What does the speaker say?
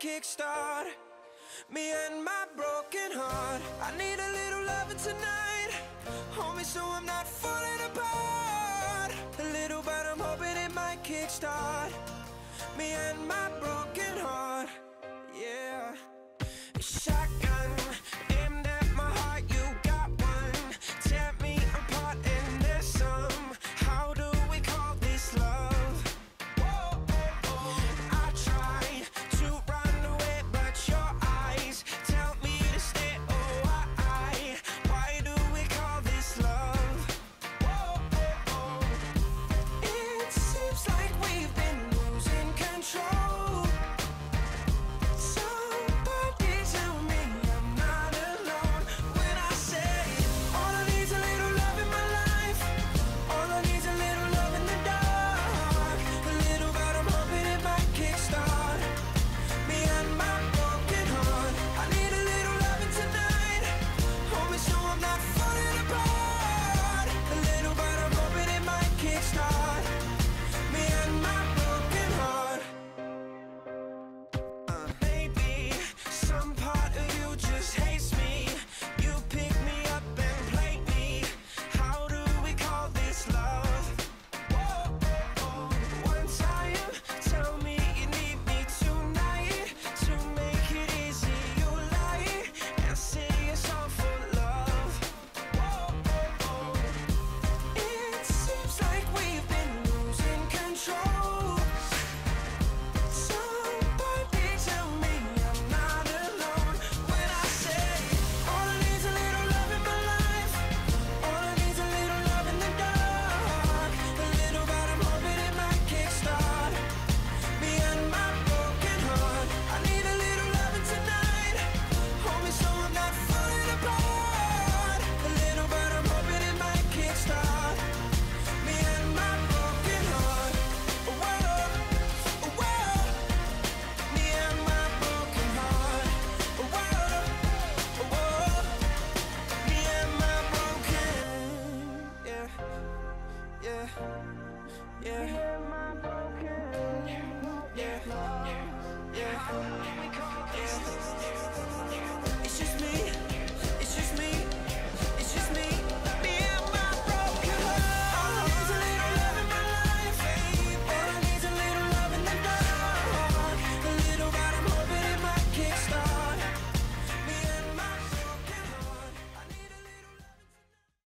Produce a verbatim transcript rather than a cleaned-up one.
kickstart me and my broken heart. I need a little loving tonight, homie, so I'm not falling apart. A little, but I'm hoping it might kickstart me and my broken heart. Yeah.